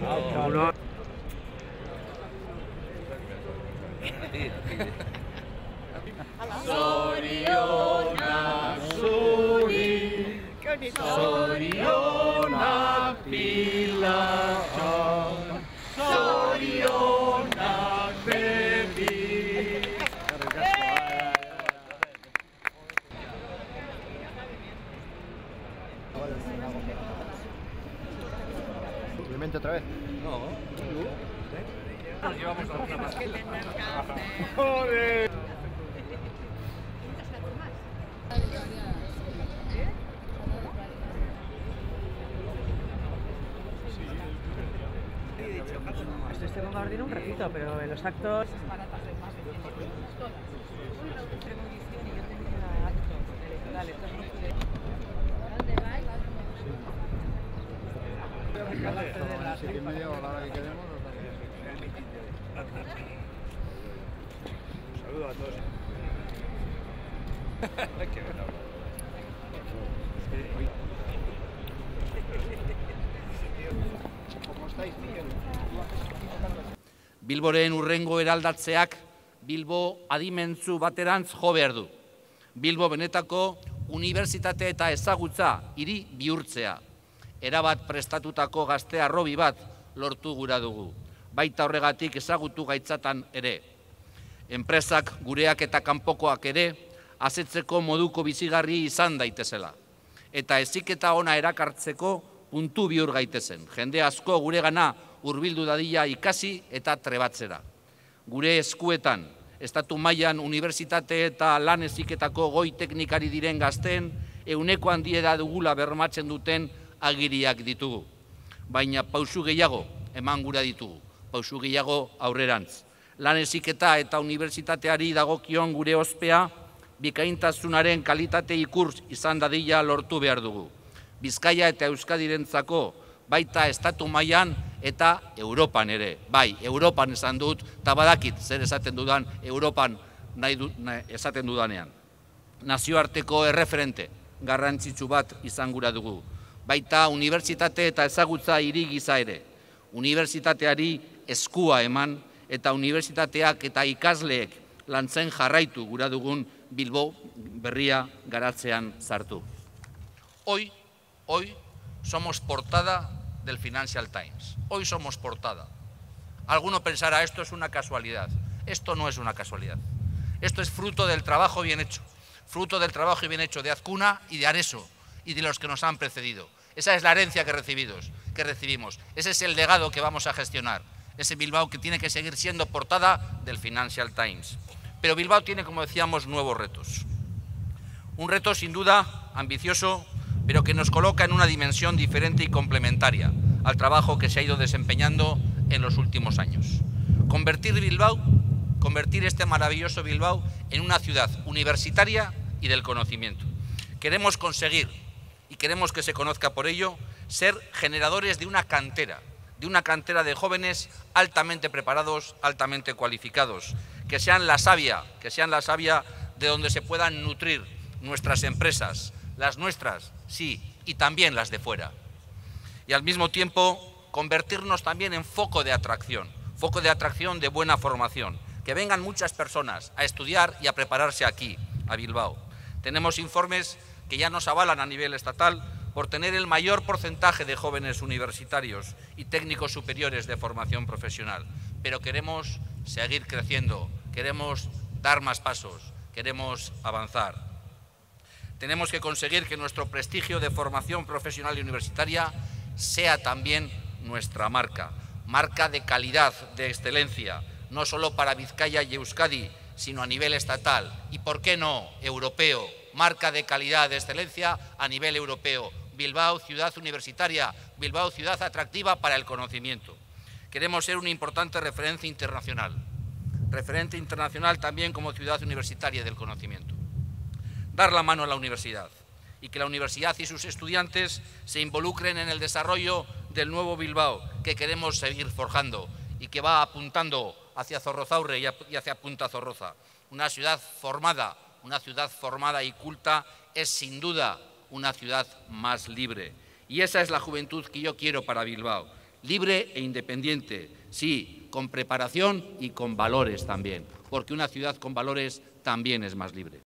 Uno. Zorionak zuri, zorionak pilatxan, zorionak bebi. ¿Simplemente otra vez? No. ¿Sí? Llevamos a una pasada. ¡Joder! Este bombardino un ratito, pero los actos... Un saludo a todos. Qué bueno. Bilboren urrengo eraldatzeak Bilbo adimentzu baterantz jo behar du. Bilbo benetako unibertsitate eta ezagutza hiri bihurtzea. Erabat prestatutako gazte harrobi bat lortu gura dugu. Baita horregatik ezagutu gaitzatan ere. Enpresak gureak eta kanpokoak ere asetzeko moduko bizigarri izan daitezela. Eta heziketa ona erakartzeko puntu bihur gaitezen. Jende asko guregana hurbildu dadila ikasi eta trebatzera. Gure eskuetan, estatu mailan unibertsitate eta lan heziketako goi teknikari diren gazteen, ehuneko handiera dugula bermatzen duten agiriak ditugu. Baina pausu gehiago eman gura ditugu, pausu gehiago aurrerantz. Lan heziketa eta unibertsitateari dagokion gure ospea, bikaintasunaren kalitate ikurtz izan dadila lortu behar dugu. Bizkaia eta Euskadirentzako, baita estatu mailan eta Europan ere. Bai, Europan esan dut, eta badakit zer esaten dudan, Europan esaten dudanean. Nazioarteko erreferente, garrantzitsu bat izan gura dugu. Baita unibertsitate eta ezagutza hiri gisa ere. Unibertsitateari eskua eman, eta unibertsitateak eta ikasleek lantzen jarraitu gura dugun Bilbo berria garatzean sartu. Hoy somos portada del Financial Times. Hoy somos portada. Alguno pensará, esto es una casualidad. Esto no es una casualidad. Esto es fruto del trabajo bien hecho. Fruto del trabajo bien hecho de Azkuna y de Areso y de los que nos han precedido. Esa es la herencia que recibimos. Ese es el legado que vamos a gestionar. Ese Bilbao que tiene que seguir siendo portada del Financial Times. Pero Bilbao tiene, como decíamos, nuevos retos. Un reto, sin duda, ambicioso, pero que nos coloca en una dimensión diferente y complementaria al trabajo que se ha ido desempeñando en los últimos años. Convertir este maravilloso Bilbao en una ciudad universitaria y del conocimiento. Queremos conseguir, y queremos que se conozca por ello, ser generadores de una cantera de jóvenes altamente preparados, altamente cualificados, que sean la savia de donde se puedan nutrir nuestras empresas, las nuestras, sí, y también las de fuera. Y al mismo tiempo, convertirnos también en foco de atracción de buena formación. Que vengan muchas personas a estudiar y a prepararse aquí, a Bilbao. Tenemos informes que ya nos avalan a nivel estatal por tener el mayor porcentaje de jóvenes universitarios y técnicos superiores de formación profesional. Pero queremos seguir creciendo, queremos dar más pasos, queremos avanzar. Tenemos que conseguir que nuestro prestigio de formación profesional y universitaria sea también nuestra marca. Marca de calidad, de excelencia, no solo para Bizkaia y Euskadi, sino a nivel estatal. Y por qué no, europeo. Marca de calidad, de excelencia a nivel europeo. Bilbao, ciudad universitaria. Bilbao, ciudad atractiva para el conocimiento. Queremos ser una importante referencia internacional. Referente internacional también como ciudad universitaria del conocimiento. Dar la mano a la universidad y que la universidad y sus estudiantes se involucren en el desarrollo del nuevo Bilbao que queremos seguir forjando y que va apuntando hacia Zorrozaurre y hacia Punta Zorroza. Una ciudad formada y culta es sin duda una ciudad más libre Y esa es la juventud que yo quiero para Bilbao, libre e independiente, sí, con preparación y con valores también, porque una ciudad con valores también es más libre.